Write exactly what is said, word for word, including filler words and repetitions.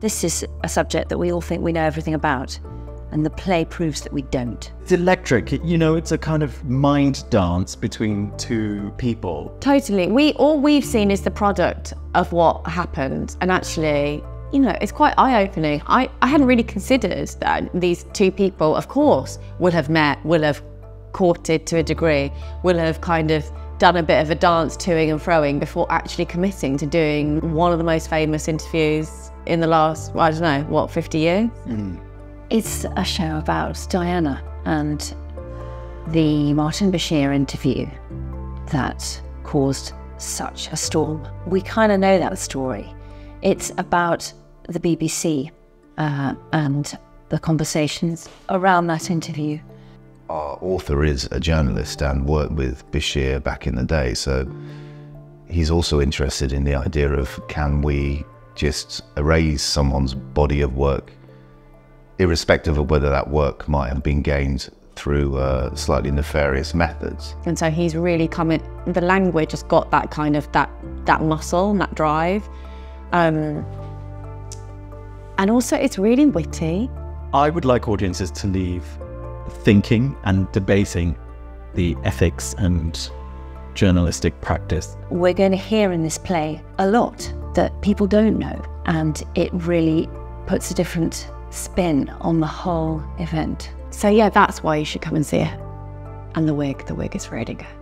This is a subject that we all think we know everything about, and the play proves that we don't. It's electric, you know, it's a kind of mind dance between two people. Totally. We all we've seen is the product of what happened, and actually, you know, it's quite eye-opening. I, I hadn't really considered that these two people, of course, will have met, will have courted to a degree, will have kind of done a bit of a dance toing and froing before actually committing to doing one of the most famous interviews in the last, well, I don't know, what, fifty years? Mm. It's a show about Diana and the Martin Bashir interview that caused such a storm. We kind of know that story. It's about the B B C uh, and the conversations around that interview. Our author is a journalist and worked with Bashir back in the day, so he's also interested in the idea of, can we just erase someone's body of work irrespective of whether that work might have been gained through uh, slightly nefarious methods. And so he's really come in, the language has got that kind of, that, that muscle and that drive. Um, and also it's really witty. I would like audiences to leave thinking and debating the ethics and journalistic practice. We're going to hear in this play a lot that people don't know, and it really puts a different spin on the whole event. So yeah, that's why you should come and see it. And the wig, the wig is really good.